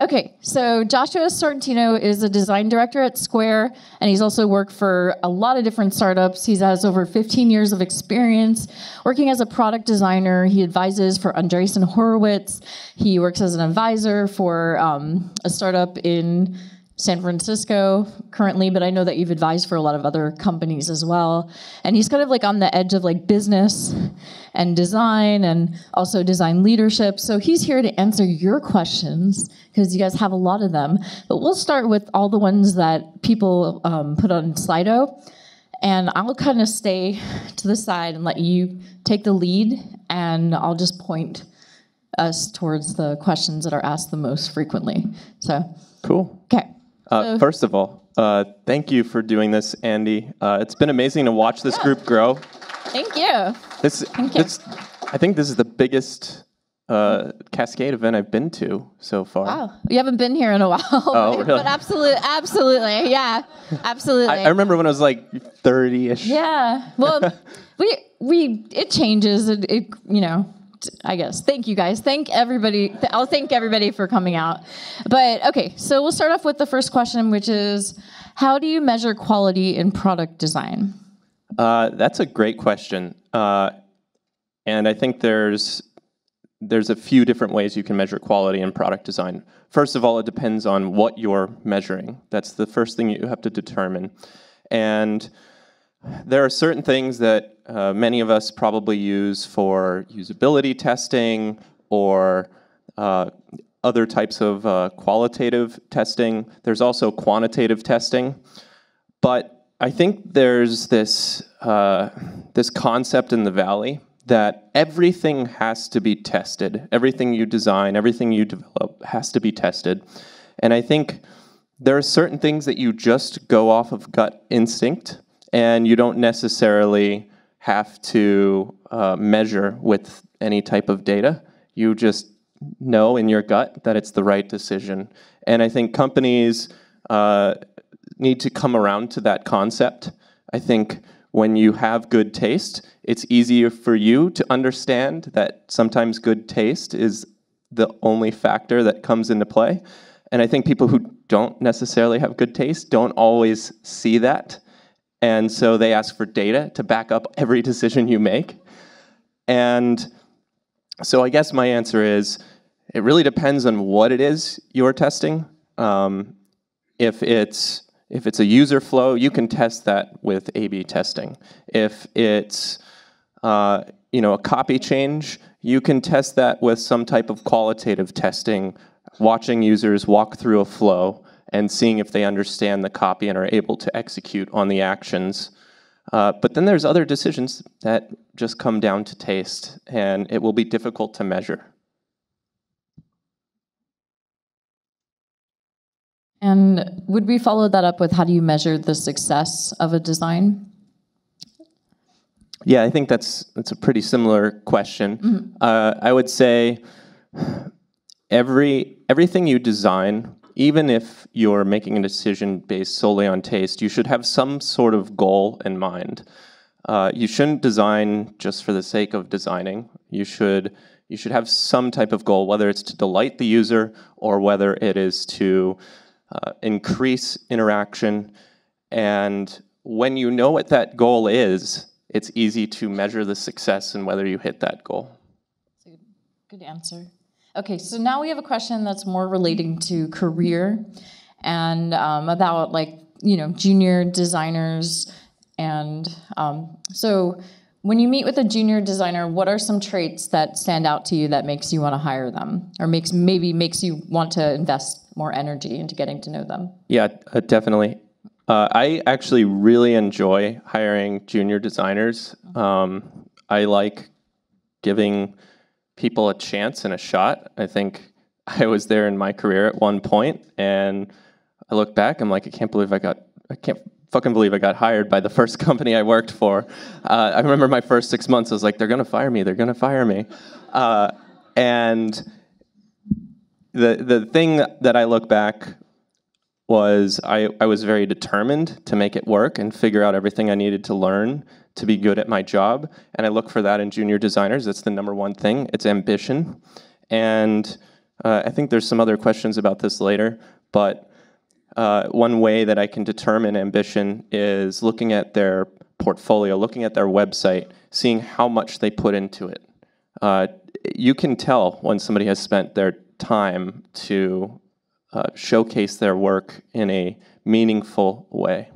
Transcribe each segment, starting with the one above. Okay, so Joshua Sortino is a design director at Square, and he's also worked for a lot of different startups. He has over 15 years of experience working as a product designer. He advises for Andreessen Horowitz. He works as an advisor for a startup in San Francisco currently, but I know that you've advised for a lot of other companies as well. And he's kind of like on the edge of like business and design and also design leadership. So he's here to answer your questions because you guys have a lot of them. But we'll start with all the ones that people put on Slido. And I'll kind of stay to the side and let you take the lead, and I'll just point us towards the questions that are asked the most frequently. So cool. Okay. First of all, thank you for doing this, Andy. It's been amazing to watch this group grow. Thank you. I think this is the biggest Cascade event I've been to so far. Wow. You haven't been here in a while. Oh, really? But absolutely. Yeah, absolutely. I remember when I was like 30-ish. Yeah. Well, it changes. It you know, I guess. Thank you guys. Thank everybody. I'll thank everybody for coming out. But okay, so we'll start off with the first question, which is, how do you measure quality in product design? That's a great question. And I think there's a few different ways you can measure quality in product design. First of all, it depends on what you're measuring. That's the first thing you have to determine. And there are certain things that many of us probably use for usability testing or other types of qualitative testing. There's also quantitative testing. But I think there's this, this concept in the Valley that everything has to be tested. Everything you design, everything you develop has to be tested. And I think there are certain things that you just go off of gut instinct, and you don't necessarily have to measure with any type of data. You just know in your gut that it's the right decision. And I think companies need to come around to that concept. I think when you have good taste, it's easier for you to understand that sometimes good taste is the only factor that comes into play. And I think people who don't necessarily have good taste don't always see that. And so they ask for data to back up every decision you make. And so I guess my answer is, it really depends on what it is you're testing. If it's a user flow, you can test that with A/B testing. If it's a copy change, you can test that with some type of qualitative testing, watching users walk through a flow and seeing if they understand the copy and are able to execute on the actions. But then there's other decisions that just come down to taste, and it will be difficult to measure. And would we follow that up with, how do you measure the success of a design? Yeah, I think that's a pretty similar question. Mm-hmm. I would say everything you design, even if you're making a decision based solely on taste, you should have some sort of goal in mind. You shouldn't design just for the sake of designing. You should have some type of goal, whether it's to delight the user or whether it is to increase interaction. And when you know what that goal is, it's easy to measure the success and whether you hit that goal. Good answer. Okay, so now we have a question that's more relating to career and about junior designers. And so when you meet with a junior designer, what are some traits that stand out to you that makes you want to hire them, or maybe makes you want to invest more energy into getting to know them? Yeah, definitely. I actually really enjoy hiring junior designers. I like giving people a chance and a shot. I think I was there in my career at one point, and I look back, I'm like, I can't fucking believe I got hired by the first company I worked for. I remember my first 6 months, I was like, they're gonna fire me. And the thing that I look back was I was very determined to make it work and figure out everything I needed to learn to be good at my job. And I look for that in junior designers. That's the number one thing. It's ambition. And I think there's some other questions about this later, but one way that I can determine ambition is looking at their portfolio, looking at their website, seeing how much they put into it. You can tell when somebody has spent their time to showcase their work in a meaningful way.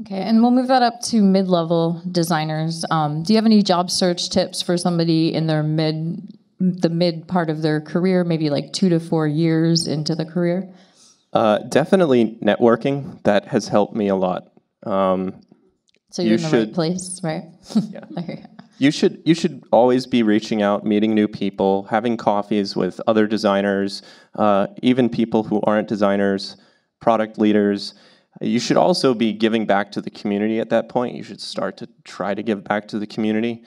Okay, and we'll move that up to mid-level designers. Do you have any job search tips for somebody in their mid part of their career, maybe like 2 to 4 years into the career? Definitely networking. That has helped me a lot. So you're in the right place, right? Yeah. Okay. You should always be reaching out, meeting new people, having coffees with other designers, even people who aren't designers, product leaders. You should also be giving back to the community at that point. You should start to try to give back to the community.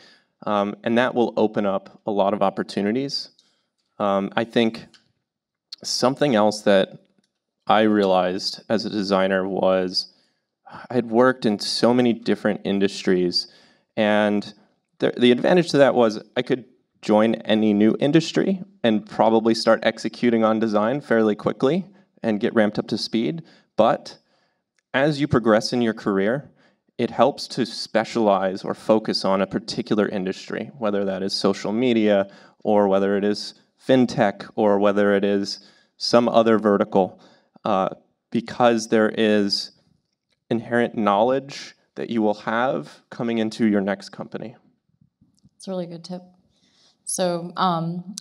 And that will open up a lot of opportunities. I think something else that I realized as a designer was I had worked in so many different industries, and the advantage to that was I could join any new industry and probably start executing on design fairly quickly and get ramped up to speed. But as you progress in your career, it helps to specialize or focus on a particular industry, whether that is social media or whether it is FinTech or whether it is some other vertical, because there is inherent knowledge that you will have coming into your next company. That's a really good tip. So,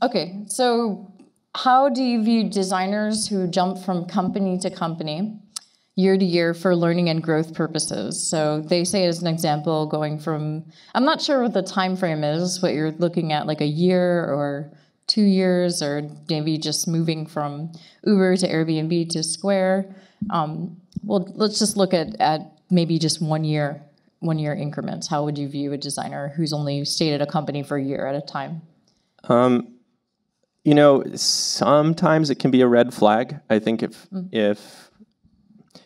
okay, so how do you view designers who jump from company to company, year to year, for learning and growth purposes? So they say, as an example, going from, I'm not sure what the time frame is, what you're looking at, like a year or 2 years, or maybe just moving from Uber to Airbnb to Square. Well, let's just look at maybe just one year increments. How would you view a designer who's only stayed at a company for a year at a time? You know, sometimes it can be a red flag. I think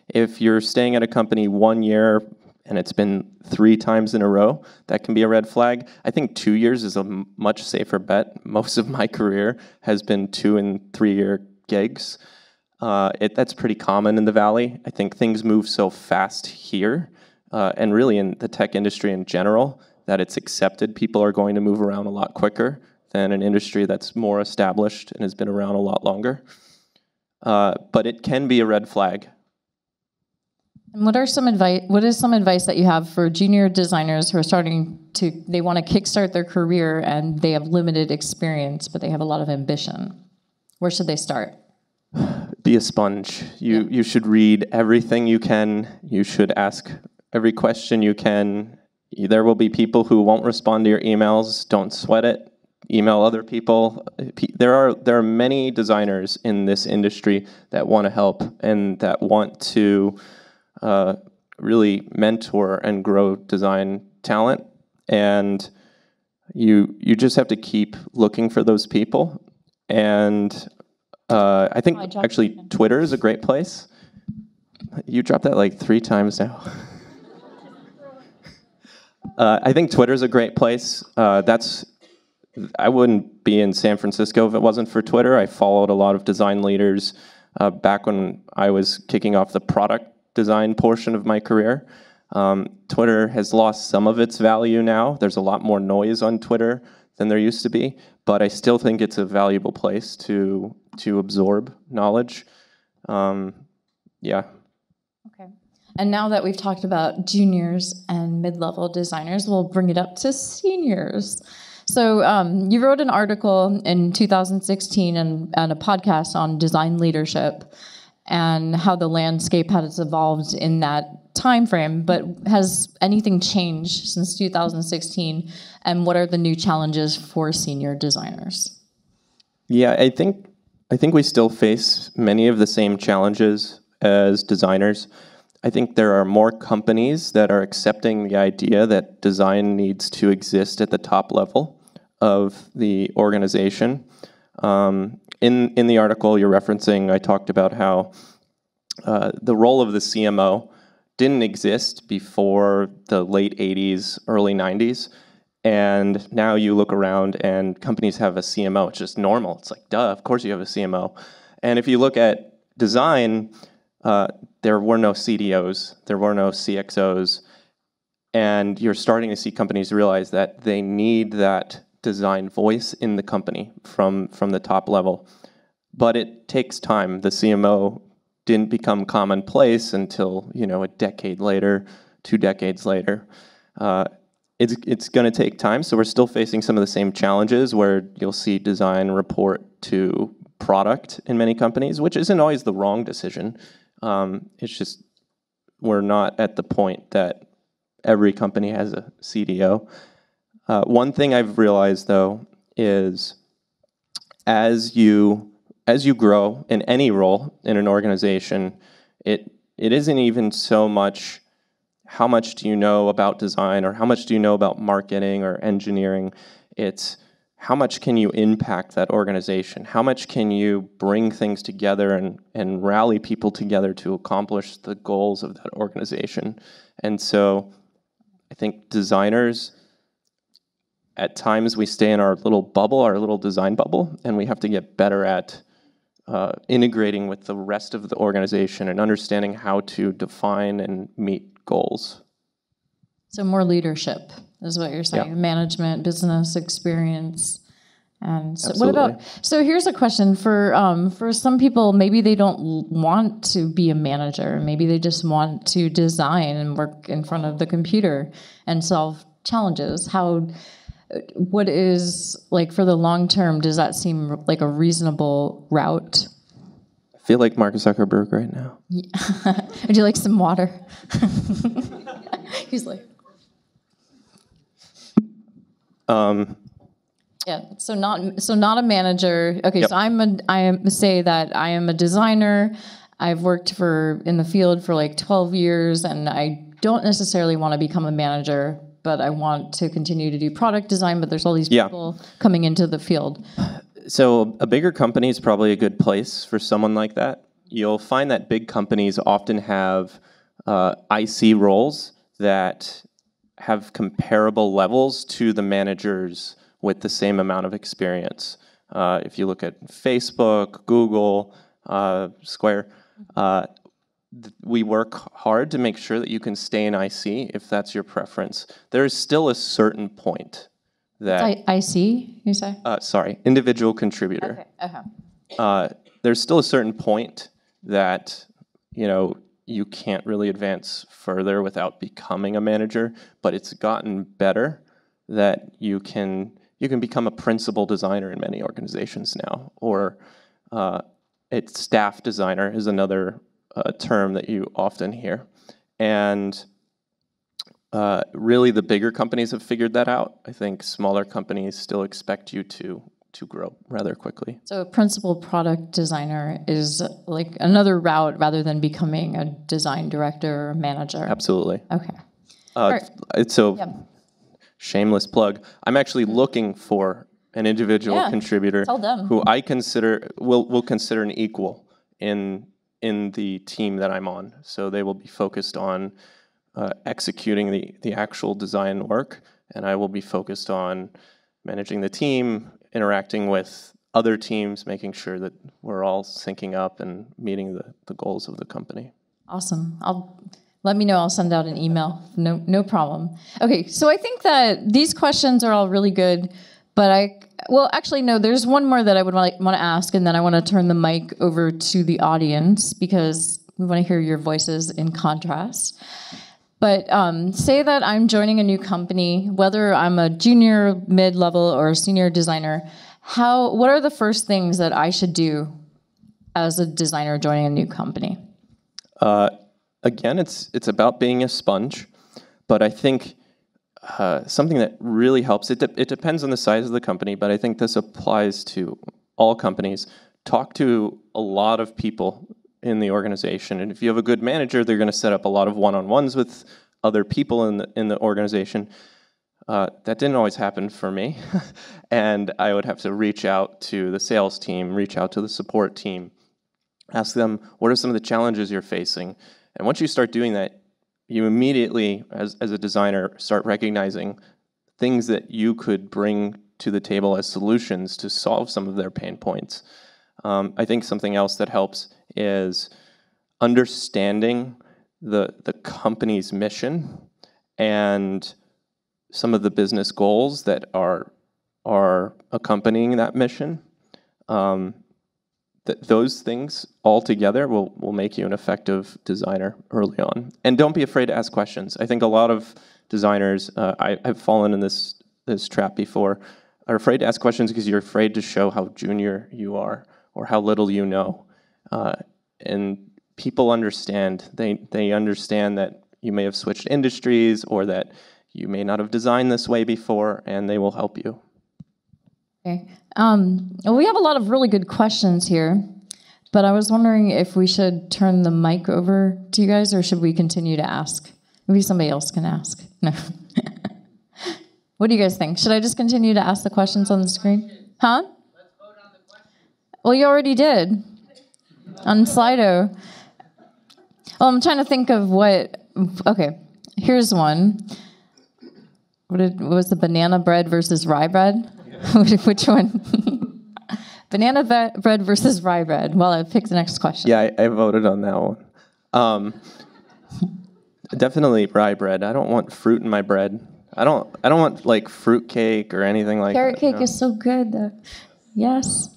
if you're staying at a company 1 year and it's been 3 times in a row, that can be a red flag. I think 2 years is a much safer bet. Most of my career has been 2- and 3-year gigs. That's pretty common in the Valley. I think things move so fast here, and really in the tech industry in general, that it's accepted people are going to move around a lot quicker than an industry that's more established and has been around a lot longer. But it can be a red flag. And what is some advice that you have for junior designers who are they want to kickstart their career and they have limited experience, but they have a lot of ambition? Where should they start? Be a sponge. You should read everything you can. You should ask every question you can. There will be people who won't respond to your emails. Don't sweat it. Email other people. There are many designers in this industry that want to help and that want to really mentor and grow design talent, and you just have to keep looking for those people. And I think actually Twitter is a great place. You dropped that like 3 times now. I think Twitter is a great place. I wouldn't be in San Francisco if it wasn't for Twitter. I followed a lot of design leaders back when I was kicking off the product design portion of my career. Twitter has lost some of its value now. There's a lot more noise on Twitter than there used to be, but I still think it's a valuable place to absorb knowledge. Yeah. Okay. And now that we've talked about juniors and mid-level designers, we'll bring it up to seniors. So you wrote an article in 2016 and a podcast on design leadership and how the landscape has evolved in that time frame, but has anything changed since 2016, and what are the new challenges for senior designers? Yeah, I think we still face many of the same challenges as designers. I think there are more companies that are accepting the idea that design needs to exist at the top level of the organization. In the article you're referencing, I talked about how the role of the CMO didn't exist before the late 80s, early 90s, And now you look around and companies have a CMO. It's just normal. It's like, duh, of course you have a CMO. And if you look at design, there were no CDOs. There were no CXOs. And you're starting to see companies realize that they need that design voice in the company from the top level. But it takes time. The CMO didn't become commonplace until, you know, a decade later, 2 decades later. It's going to take time, so we're still facing some of the same challenges where you'll see design report to product in many companies, which isn't always the wrong decision. It's just we're not at the point that every company has a CDO. One thing I've realized, though, is as you grow in any role in an organization, it isn't even so much how much do you know about design or how much do you know about marketing or engineering. It's how much can you impact that organization? How much can you bring things together and rally people together to accomplish the goals of that organization? And so I think designers, at times we stay in our little bubble, our little design bubble, and we have to get better at integrating with the rest of the organization and understanding how to define and meet goals. So more leadership is what you're saying. Yeah. Management, business experience, and so absolutely. What about? So here's a question for some people. Maybe they don't want to be a manager. Maybe they just want to design and work in front of the computer and solve challenges. What is, like, for the long term? Does that seem like a reasonable route? I feel like Mark Zuckerberg right now. Yeah. Would you like some water? He's like. Yeah. So not a manager. Okay. Yep. So I say that I am a designer. I've worked in the field for like 12 years, and I don't necessarily want to become a manager, but I want to continue to do product design. But there's all these people coming into the field. So a bigger company is probably a good place for someone like that. You'll find that big companies often have IC roles that have comparable levels to the managers with the same amount of experience. If you look at Facebook, Google, Square, we work hard to make sure that you can stay in IC if that's your preference. There is still a certain point that... IC, you say? Sorry, individual contributor. Okay. Uh-huh. There's still a certain point that, you know, you can't really advance further without becoming a manager, but it's gotten better that you can become a principal designer in many organizations now, or it's staff designer is another term that you often hear. And really the bigger companies have figured that out. I think smaller companies still expect you to grow rather quickly. So a principal product designer is like another route rather than becoming a design director or manager. Absolutely. Okay. Right. So shameless plug. I'm actually looking for an individual contributor who I consider will consider an equal in the team that I'm on. So they will be focused on executing the actual design work, and I will be focused on managing the team, interacting with other teams, making sure that we're all syncing up and meeting the goals of the company. Awesome. Let me know. I'll send out an email. No problem. Okay, so I think that these questions are all really good, but there's one more that I would want to ask, and then I want to turn the mic over to the audience because we want to hear your voices in contrast. But say that I'm joining a new company, whether I'm a junior, mid-level, or a senior designer, what are the first things that I should do as a designer joining a new company? Again, it's about being a sponge, but I think something that really helps, it depends on the size of the company, but I think this applies to all companies. Talk to a lot of people in the organization. And if you have a good manager, they're going to set up a lot of one-on-ones with other people in the organization. That didn't always happen for me. And I would have to reach out to the sales team, reach out to the support team, ask them, what are some of the challenges you're facing? And once you start doing that, you immediately, as a designer, start recognizing things that you could bring to the table as solutions to solve some of their pain points. I think something else that helps is understanding the company's mission and some of the business goals that are accompanying that mission. Those things all together will make you an effective designer early on. And don't be afraid to ask questions. I think a lot of designers, I've fallen in this trap before, are afraid to ask questions because you're afraid to show how junior you are or how little you know. And people understand. They understand that you may have switched industries or that you may not have designed this way before, and they will help you. Okay. We have a lot of really good questions here, but I was wondering if we should turn the mic over to you guys, or should we continue to ask? Maybe somebody else can ask. No. What do you guys think? Should I just continue to ask the questions on the screen? Huh? Let's vote on the questions. Well, you already did on Slido. Oh, I'm trying to think of what. Okay, here's one. What was the banana bread versus rye bread? Which one? Banana bread versus rye bread. Well, I picked the next question. Yeah, I voted on that one. Definitely rye bread. I don't want fruit in my bread. I don't want like fruit cake or anything like that. Carrot cake is so good, though. Yes.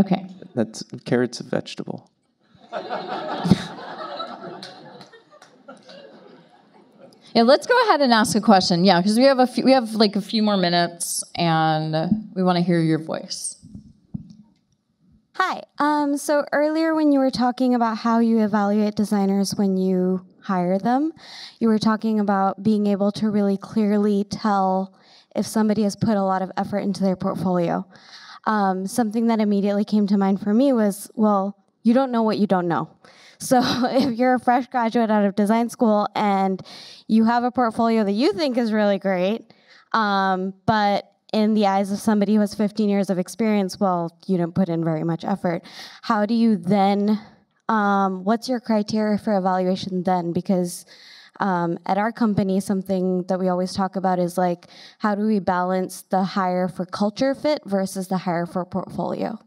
Okay. Carrot's a vegetable. Yeah, let's go ahead and ask a question. Yeah, because we have like a few more minutes, and we want to hear your voice. Hi. So earlier when you were talking about how you evaluate designers when you hire them, you were talking about being able to really clearly tell if somebody has put a lot of effort into their portfolio. Something that immediately came to mind for me was, well, you don't know what you don't know. So if you're a fresh graduate out of design school and you have a portfolio that you think is really great, but in the eyes of somebody who has 15 years of experience, well, you don't put in very much effort. How do you then, what's your criteria for evaluation then? Because at our company, something that we always talk about is like, how do we balance the hire for culture fit versus the hire for portfolio?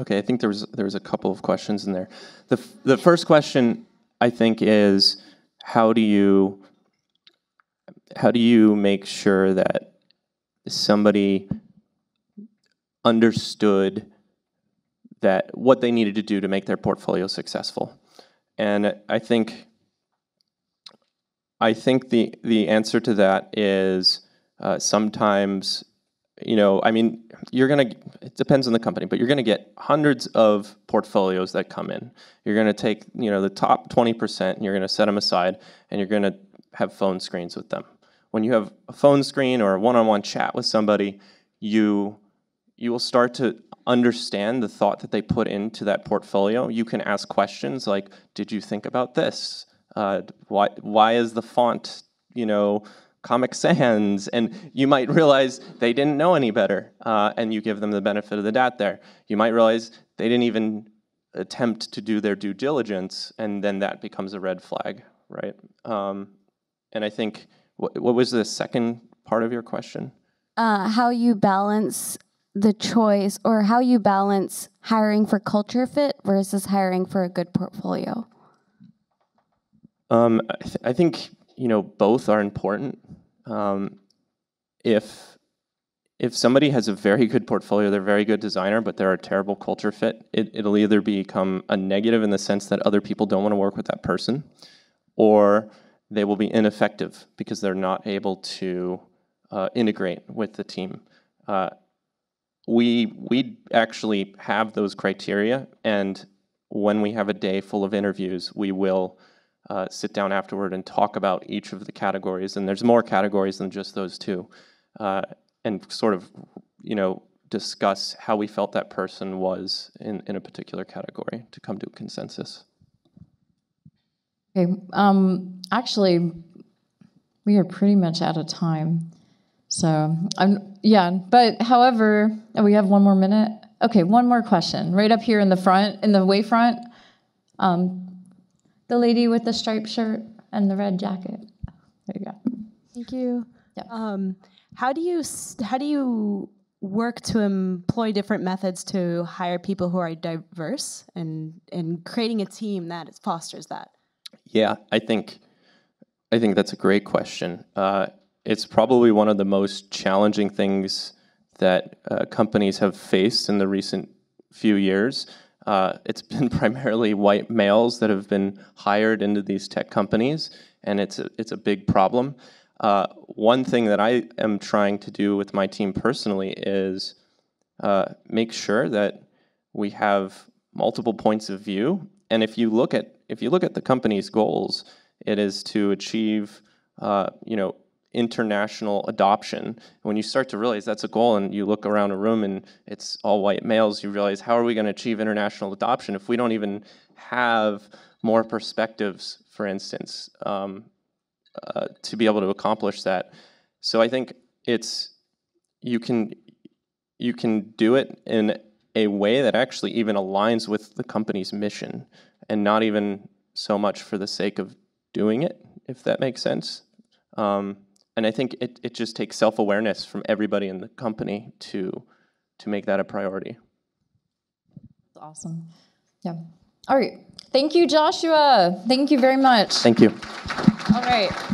Okay, I think there was a couple of questions in there. The first question, I think, is how do you make sure that somebody understood that what they needed to do to make their portfolio successful? And I think the answer to that is sometimes. You know, I mean, it depends on the company, but you're gonna get hundreds of portfolios that come in. You're gonna take, the top 20% and you're gonna set them aside and you're gonna have phone screens with them. When you have a phone screen or a one-on-one chat with somebody, you will start to understand the thought that they put into that portfolio. You can ask questions like, did you think about this? Why is the font, Comic Sans, and you might realize they didn't know any better, and you give them the benefit of the doubt there. You might realize they didn't even attempt to do their due diligence, and then that becomes a red flag, right? And I think, what was the second part of your question? How you balance the choice, or how you balance hiring for culture fit versus hiring for a good portfolio? I think... both are important. If somebody has a very good portfolio, they're a very good designer, but they're a terrible culture fit, it'll either become a negative in the sense that other people don't want to work with that person, or they will be ineffective because they're not able to integrate with the team. We actually have those criteria, and when we have a day full of interviews, we will sit down afterward and talk about each of the categories, and there's more categories than just those two, and sort of, discuss how we felt that person was in a particular category to come to a consensus. Okay, actually, we are pretty much out of time, so however, we have one more minute. Okay, one more question, right up here in the front, in the way front. The lady with the striped shirt and the red jacket. There you go. Thank you. Yeah. How do you work to employ different methods to hire people who are diverse and creating a team that fosters that? Yeah, I think that's a great question. It's probably one of the most challenging things that companies have faced in the recent few years. It's been primarily white males that have been hired into these tech companies, and it's a big problem. One thing that I am trying to do with my team personally is make sure that we have multiple points of view. And if you look at the company's goals, it is to achieve international adoption. When you start to realize that's a goal and you look around a room and it's all white males, you realize, how are we going to achieve international adoption if we don't even have more perspectives, for instance, to be able to accomplish that? So I think you can do it in a way that actually even aligns with the company's mission and not even so much for the sake of doing it, if that makes sense. And I think it just takes self-awareness from everybody in the company to make that a priority. Awesome. Yeah. All right. Thank you, Joshua. Thank you very much. Thank you. All right.